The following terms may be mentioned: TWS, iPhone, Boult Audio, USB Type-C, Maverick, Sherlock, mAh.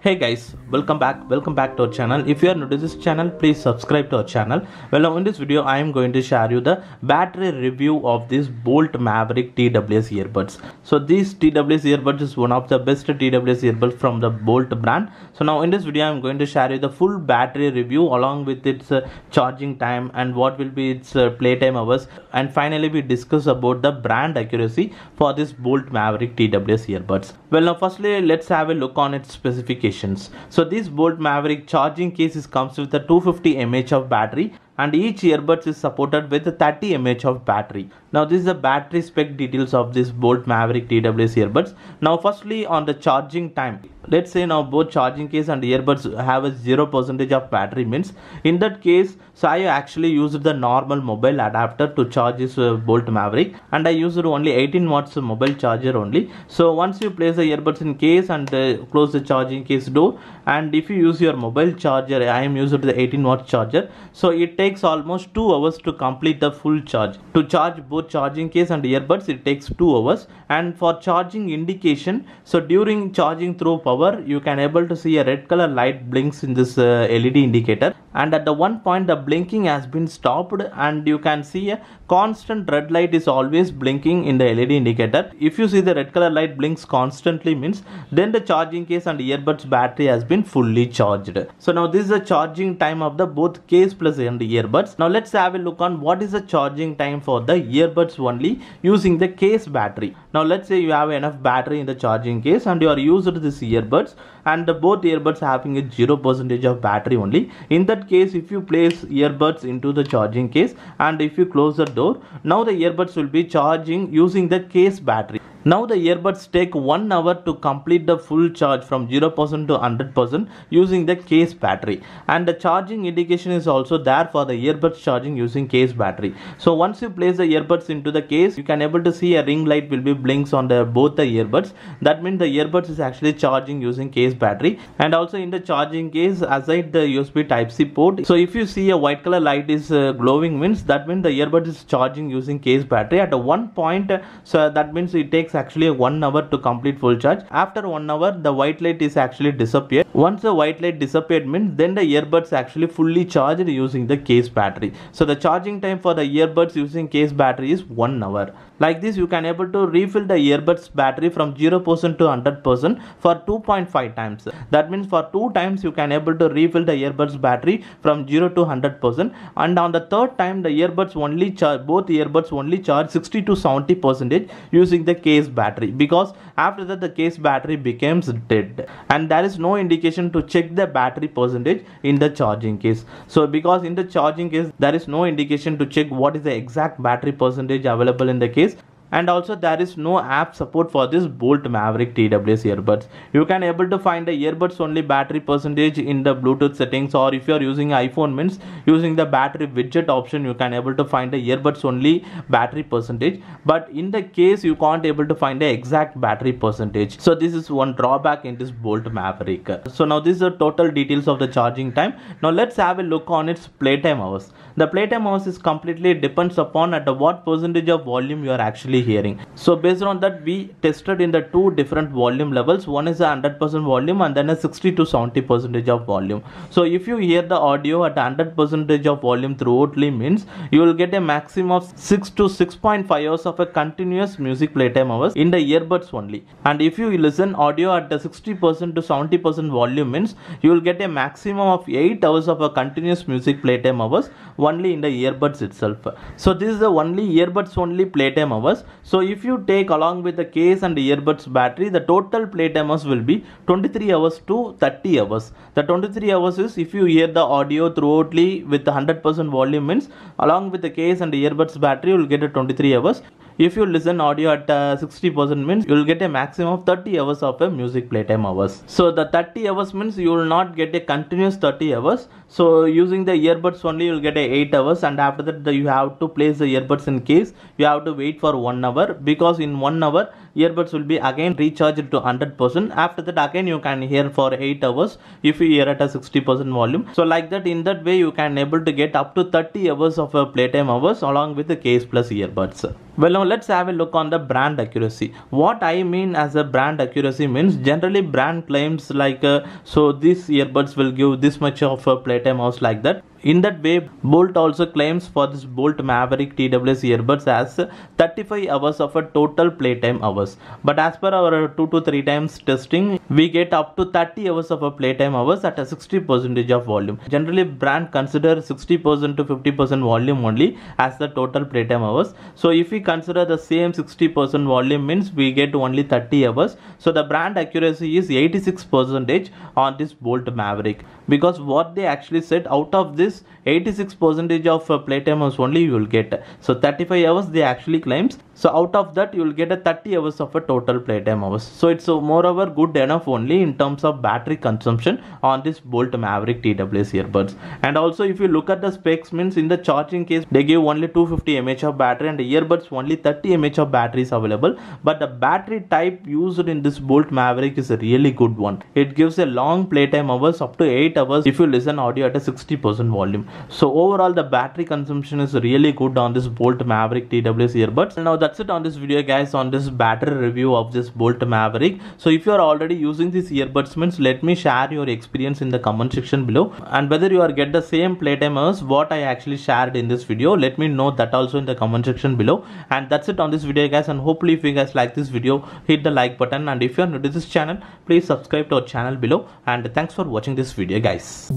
Hey guys, welcome back to our channel. If you are new to this channel, please subscribe to our channel. Well, now in this video I am going to share you the battery review of this Boult Maverick TWS earbuds. So these TWS earbuds is one of the best TWS earbuds from the Boult brand. So now in this video I am going to share you the full battery review along with its charging time and what will be its playtime hours, and finally we discuss about the brand accuracy for this Boult Maverick TWS earbuds. Well, now firstly let's have a look on its specifications. So this Boult Maverick charging case comes with a 250 mAh of battery, and each earbuds is supported with a 30 mAh of battery. Now this is the battery spec details of this Boult Maverick TWS earbuds. Now firstly on the charging time, let's say now both charging case and earbuds have a 0% of battery, means in that case so I actually used the normal mobile adapter to charge this Boult Maverick, and I used only 18 watts mobile charger only. So once you place the earbuds in case and close the charging case door, and if you use your mobile charger, I am using the 18 watt charger, so it takes almost 2 hours to complete the full charge. To charge both charging case and earbuds it takes 2 hours, and for charging indication, so during charging through power you can able to see a red color light blinks in this LED indicator, and at the one point the blinking has been stopped, and you can see a constant red light is always blinking in the LED indicator. If you see the red color light blinks constantly, means then the charging case and earbuds battery has been fully charged. So now this is the charging time of the both case plus and earbuds. Now let's have a look on what is the charging time for the earbuds only using the case battery. Now let's say you have enough battery in the charging case and you are used to this earbud, and both earbuds having a 0% of battery only. In that case, if you place earbuds into the charging case and if you close the door, now the earbuds will be charging using the case battery. Now the earbuds take 1 hour to complete the full charge from 0% to 100% using the case battery, and the charging indication is also there for the earbuds charging using case battery. So once you place the earbuds into the case, you can able to see a ring light will be blinks on the both the earbuds. That means the earbuds is actually charging using case battery. And also in the charging case aside the USB Type-C port, so if you see a white color light is glowing, means that means the earbud is charging using case battery at one point. So that means it takes actually 1 hour to complete full charge. After 1 hour the white light is actually disappeared. Once the white light disappeared, means then the earbuds actually fully charged using the case battery. So the charging time for the earbuds using case battery is 1 hour. Like this you can able to refill the earbuds battery from 0% to 100% for 2.5 times. That means for 2 times you can able to refill the earbuds battery from 0 to 100%, and on the third time the earbuds only charge, both earbuds only charge 60 to 70% using the case battery, because after that the case battery becomes dead and there is no indication to check the battery percentage in the charging case. So because in the charging case there is no indication to check what is the exact battery percentage available in the case, and also there is no app support for this Boult Maverick TWS earbuds. You can able to find the earbuds only battery percentage in the Bluetooth settings, or if you are using iPhone means using the battery widget option you can able to find the earbuds only battery percentage, but in the case you can't able to find the exact battery percentage. So this is one drawback in this Boult Maverick. So now these are total details of the charging time. Now let's have a look on its playtime hours. The playtime hours is completely depends upon at what percentage of volume you are actually hearing. So based on that we tested in the 2 different volume levels. One is a 100% volume and then a 60 to 70% of volume. So if you hear the audio at 100% of volume throughoutly, means you will get a maximum of 6 to 6.5 hours of a continuous music playtime hours in the earbuds only. And if you listen audio at the 60% to 70% volume, means you will get a maximum of 8 hours of a continuous music playtime hours only in the earbuds itself. So this is the only earbuds only playtime hours. So if you take along with the case and the earbuds battery, the total playtime hours will be 23 hours to 30 hours. The 23 hours is if you hear the audio throughoutly with 100% volume, means along with the case and the earbuds battery you will get a 23 hours. If you listen audio at 60% means you will get a maximum of 30 hours of a music playtime hours. So the 30 hours means you will not get a continuous 30 hours. So using the earbuds only you will get a 8 hours, and after that you have to place the earbuds in case. You have to wait for 1 hour, because in 1 hour earbuds will be again recharged to 100%. After that again you can hear for 8 hours if you hear at a 60% volume. So like that, in that way you can able to get up to 30 hours of playtime hours along with the case plus earbuds. Well, now let's have a look on the brand accuracy. What I mean as a brand accuracy means generally brand claims like so these earbuds will give this much of playtime hours, like that. In that way, Boult also claims for this Boult Maverick TWS earbuds as 35 hours of a total playtime hours. But as per our 2 to 3 times testing, we get up to 30 hours of a playtime hours at a 60% of volume. Generally, brand considers 60% to 50% volume only as the total playtime hours. So if we consider the same 60% volume means we get only 30 hours. So the brand accuracy is 86% on this Boult Maverick, because what they actually said, out of this 86% of playtime hours only you will get. So 35 hours they actually claims. So out of that you will get a 30 hours of a total playtime hours. So it's moreover good enough only in terms of battery consumption on this Boult Maverick TWS earbuds. And also if you look at the specs means, in the charging case they give only 250 mAh of battery and the earbuds only 30 mAh of battery is available. But the battery type used in this Boult Maverick is a really good one. It gives a long playtime hours up to 8 hours if you listen audio at a 60% volume. So overall the battery consumption is really good on this Boult Maverick TWS earbuds. Now that's it on this video guys, on this battery review of this Boult Maverick. So if you are already using these earbuds means, let me share your experience in the comment section below, and whether you are get the same playtime hours what I actually shared in this video, let me know that also in the comment section below. And that's it on this video guys, and hopefully if you guys like this video hit the like button, and if you are new to this channel please subscribe to our channel below, and thanks for watching this video guys.